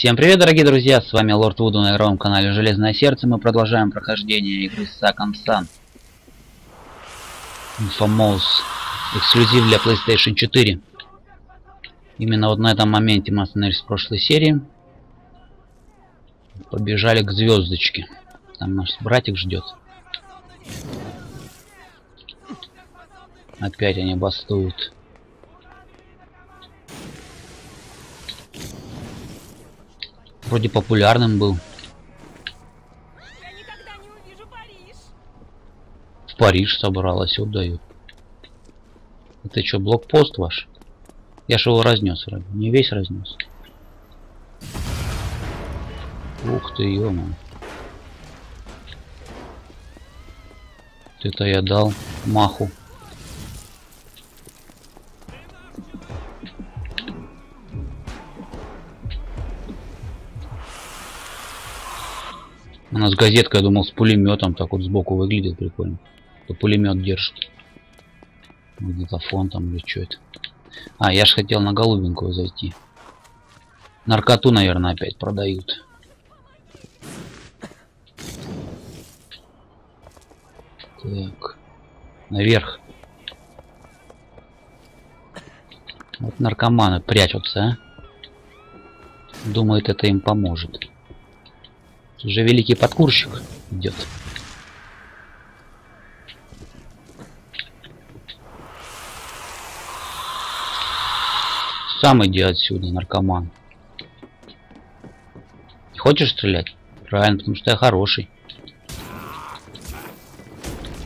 Всем привет, дорогие друзья, с вами Лорд Вуду на игровом канале Железное Сердце. Мы продолжаем прохождение игры Second Son. inFamous, эксклюзив для PlayStation 4. Именно вот на этом моменте мы остановились в прошлой серии. Побежали к звездочке. Там наш братик ждет. Опять они бастуют. Вроде популярным был. Я никогда не увижу Париж. В Париж собралась, удают. Это что, блокпост ваш? Я же его разнес, не весь разнес. Ух ты, ё-моё. Это я дал маху. У нас газетка, я думал, с пулеметом так вот сбоку выглядит прикольно. Это пулемет держит. Магнитофон там или что это. А, я же хотел на голубенькую зайти. Наркоту, наверное, опять продают. Так. Наверх. Вот наркоманы прячутся, а? Думают, это им поможет. Уже великий подкурщик идет. Сам иди отсюда, наркоман. Не хочешь стрелять? Правильно, потому что я хороший.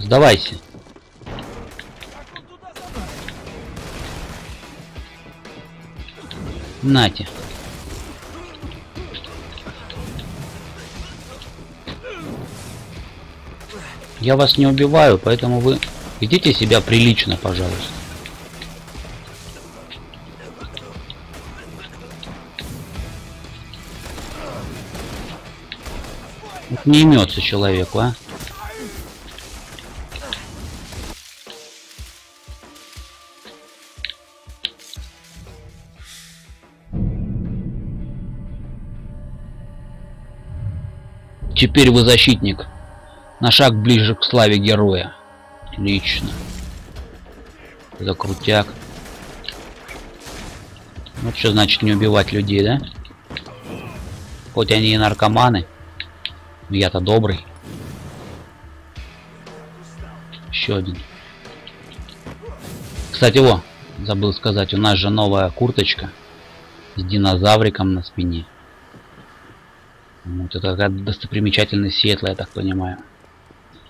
Сдавайся. Нате. Я вас не убиваю, поэтому вы ведите себя прилично, пожалуйста. Вот не имется человеку, а? Теперь вы защитник. На шаг ближе к славе героя. Отлично. За крутяк. Вот что значит не убивать людей, да? Хоть они и наркоманы. Но я-то добрый. Еще один. Кстати, во, забыл сказать, у нас же новая курточка с динозавриком на спине. Вот это какая-то достопримечательность Сиэтла, я так понимаю.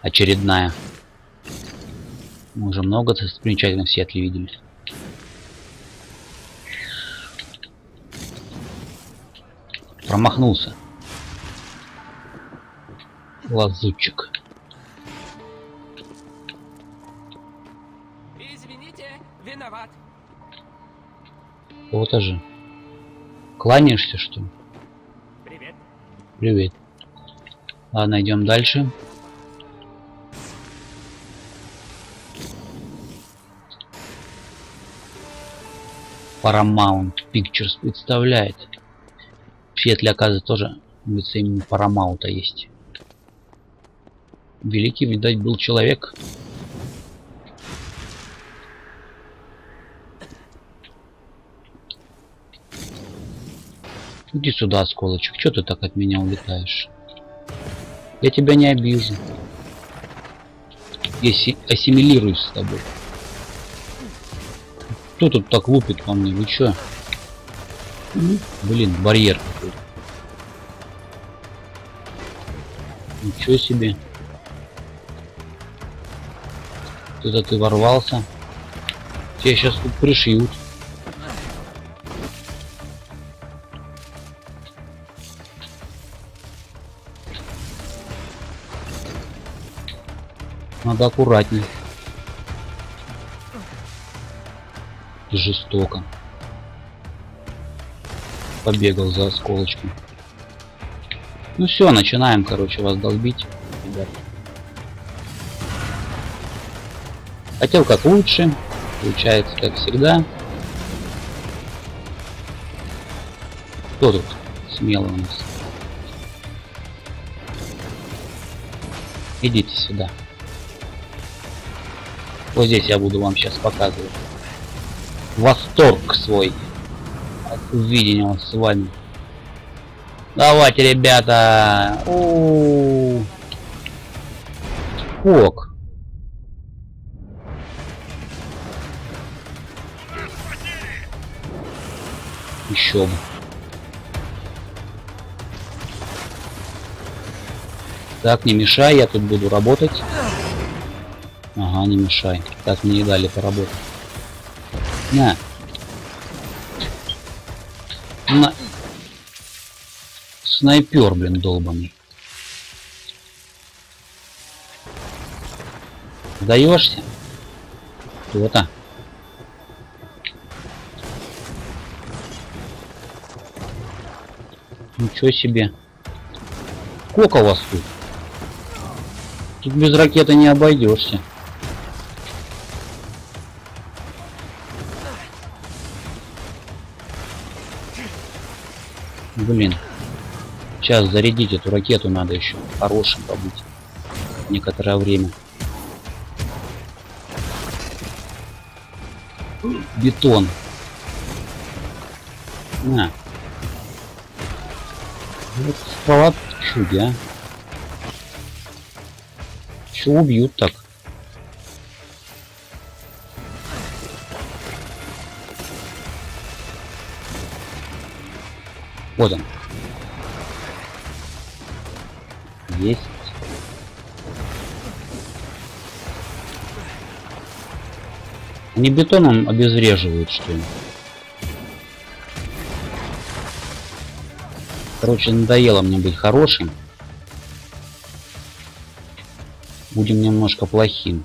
Очередная. Мы уже много замечательных Сиэтле видели. Промахнулся. Лазутчик. Извините, виноват. Вот же. Кланяешься, что ли? Привет. Привет. Ладно, идем дальше. Парамаунт Пикчерс представляет. В Сиэтле, оказывается, тоже улица имени Парамаунта есть. Великий, видать, был человек. Иди сюда, осколочек. Чё ты так от меня улетаешь? Я тебя не обижу. Я ассимилируюсь с тобой. Кто тут так лупит по мне? Вы чё? Блин, барьер какой-то. Ничего себе. Куда ты ворвался? Тебя сейчас тут пришьют. Надо аккуратнее. Жестоко. Побегал за осколочком. Ну все, начинаем, короче, вас долбить, ребят. Хотел как лучше, получается как всегда. Кто тут? смелый у нас. Идите сюда. Вот здесь я буду вам сейчас показывать восторг свой от увидения с вами. Давайте, ребята. Ок. Еще бы. Так, не мешай, я тут буду работать. Ага, не мешай. Так, мне и дали поработать. На. На. Снайпер, блин, долбаный. Сдаешься? Кто-то. Ничего себе. Сколько у вас тут? Тут без ракеты не обойдешься. Блин. Сейчас зарядить эту ракету надо еще. Хорошим побыть. Некоторое время. Бетон. На. Вот ствола чуди, а. Че убьют так? Вот он. Есть. Они бетоном обезвреживают, что ли? Короче, надоело мне быть хорошим. Будем немножко плохим.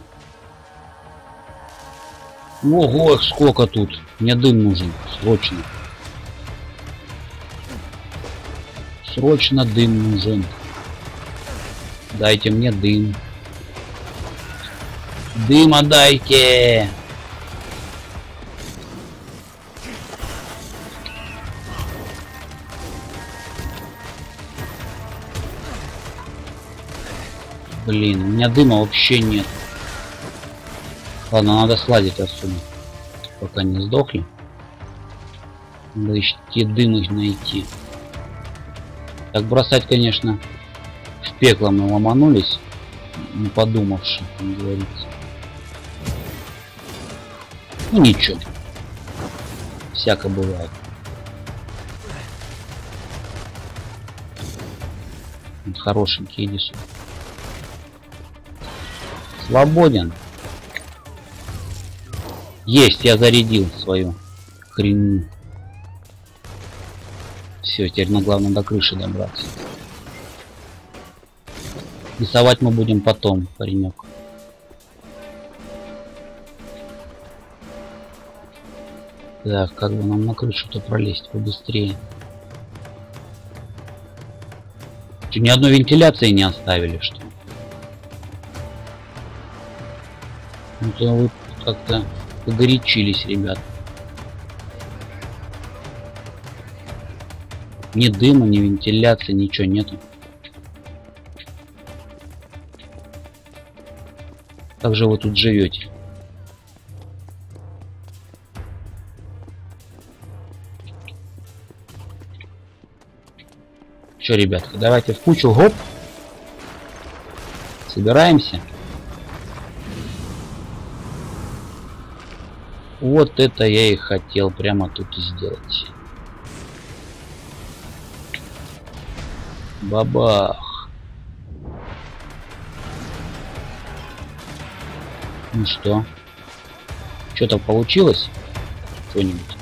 Ого, сколько тут. Мне дым нужен. Срочно. Срочно дым нужен. Дайте мне дым. Дыма дайте. Блин, у меня дыма вообще нет. Ладно, надо слазить отсюда. Пока не сдохли. Надо идти дым их найти. Так бросать, конечно, в пекло мы ломанулись. Не подумавши, как говорится. Ну ничего. Всяко бывает. Вот хорошенький идиш. Свободен. Есть, я зарядил свою хрень. Все, теперь на главное до крыши добраться. Рисовать мы будем потом, паренек. Так, как бы нам на крышу-то пролезть побыстрее? Чё, ни одной вентиляции не оставили, что ли? Ну то вы как-то погорячились, ребят. Ни дыма, ни вентиляции, ничего нету. Как же вы тут живете? Че, ребятка, давайте в кучу, гоп. Собираемся. Вот это я и хотел прямо тут сделать. Бабах. Ну что? Что-то получилось? Что-нибудь?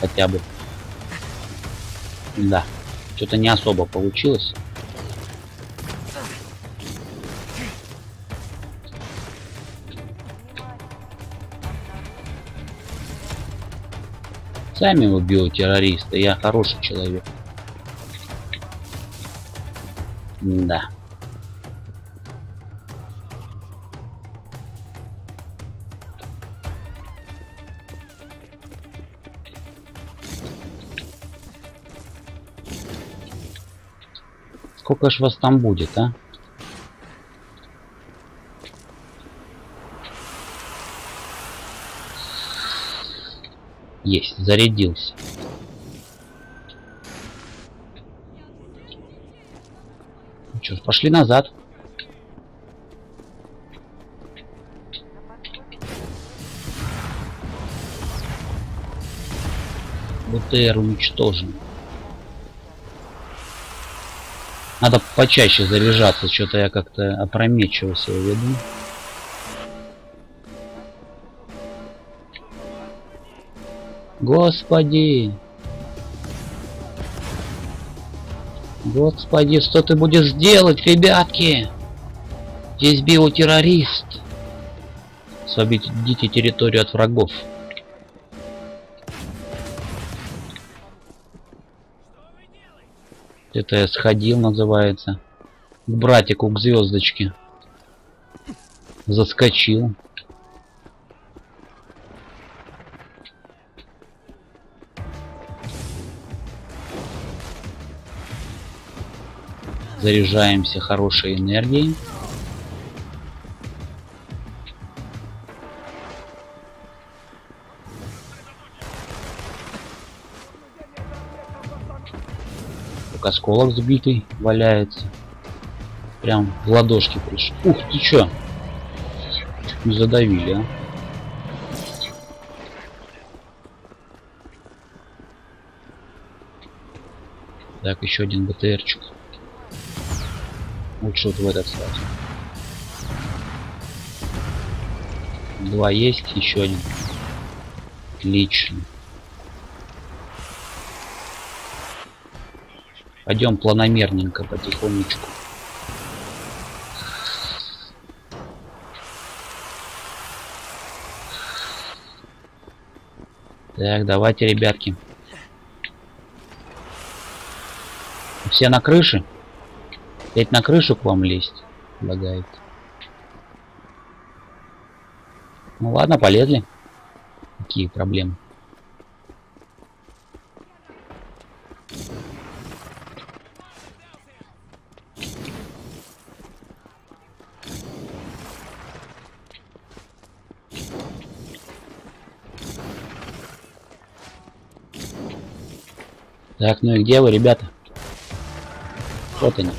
Хотя бы. Да. Что-то не особо получилось. Сами вы биотеррористы, я хороший человек. Да. Сколько ж вас там будет, а? Есть, зарядился. Ну что ж, пошли назад. БТР уничтожен. Надо почаще заряжаться, что-то я как-то опрометчиво себя веду. Господи! Господи, что ты будешь делать, ребятки? Здесь биотеррорист. Освободите территорию от врагов. Это я сходил, называется. К братику, к звездочке. Заскочил. Заряжаемся хорошей энергией. Только осколок сбитый валяется. Прям в ладошки пришел. Ух ты, чё? Не задавили, а? Так, еще один БТРчик. Лучше вот в этот сразу. Два есть, еще один. Отлично. Пойдем планомерненько, потихонечку. Так, давайте, ребятки. Все на крыше? Опять на крышу к вам лезть, предлагает. Ну ладно, полезли. Какие проблемы? Так, ну и где вы, ребята? Вот они.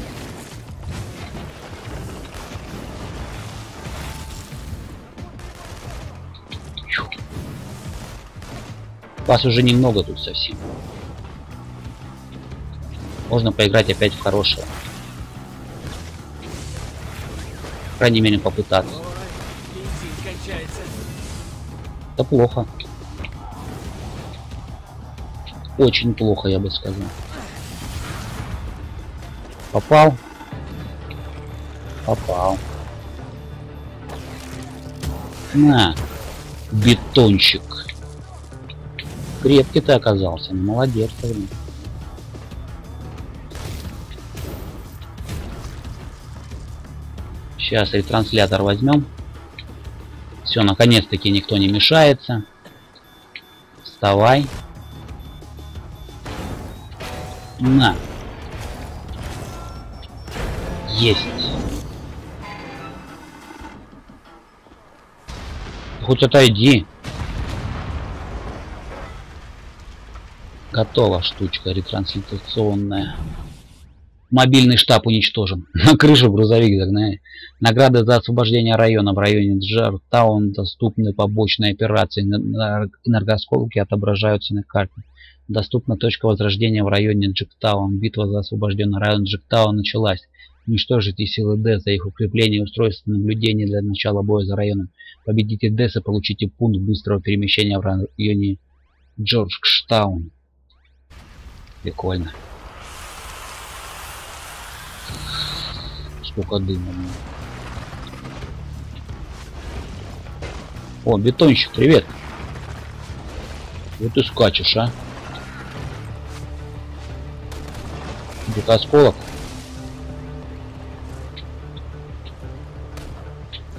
Вас уже немного тут совсем. Можно поиграть опять в хорошего. По крайней мере, попытаться. Это плохо. Очень плохо, я бы сказал. Попал. Попал. На. Бетончик. Крепкий ты оказался, молодец. Сейчас ретранслятор возьмем. Все, наконец-таки никто не мешается. Вставай. На. Есть. Хоть отойди. Готова штучка ретрансляционная. Мобильный штаб уничтожен. На крышу грузовик загнали. Награда за освобождение района. В районе Джертаун доступны побочные операции. Энергосколки отображаются на карте. Доступна точка возрождения в районе Джиктаун. Битва за освобожденный район Джиктаун началась. Уничтожите силы ДЭС за их укрепление и устройство наблюдения для начала боя за районом. Победите ДЭС и получите пункт быстрого перемещения в районе Джордж-Штаун. Прикольно. Сколько дыма. О, бетонщик, привет. Вот ты скачешь, а? Где-то осколок.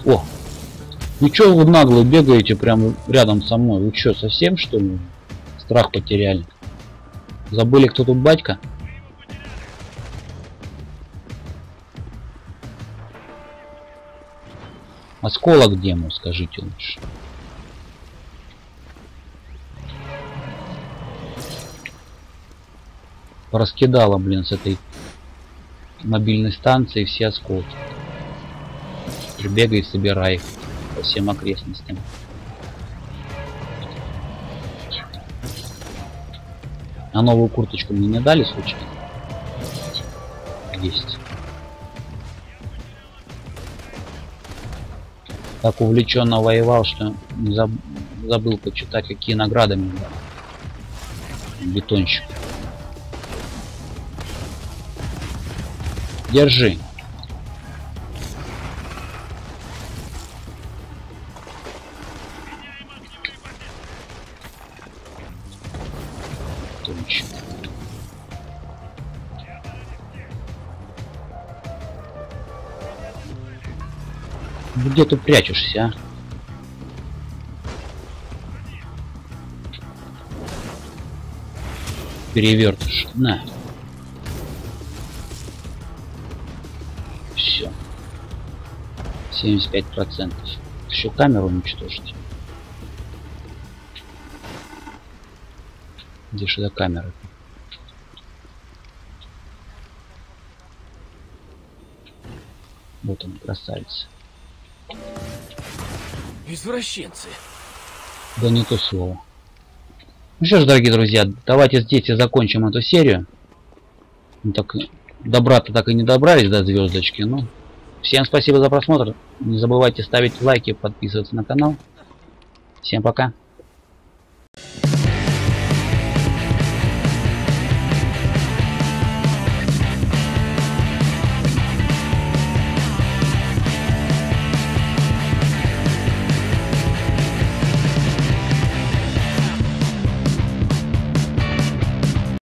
О! Ну чё вы нагло бегаете прямо рядом со мной? Вы чё, совсем что ли? Страх потеряли. Забыли, кто тут батька? Осколок дему, скажите лучше. Раскидала, блин, с этой мобильной станции все осколки. Прибегай и собирай их по всем окрестностям. А новую курточку мне не дали случайно? Есть. Так увлеченно воевал, что забыл почитать, какие награды мне дали. Бетонщик. Держи. Точно. Где ты прячешься, а? Перевертыш. На. Все. 75%. Еще камеру уничтожить. Где же эта камера? Вот он, красавец. Извращенцы. Да не то слово. Ну что ж, дорогие друзья, давайте здесь и закончим эту серию. Ну, так добра-то так и не добрались до звездочки. Ну, всем спасибо за просмотр. Не забывайте ставить лайки, подписываться на канал. Всем пока.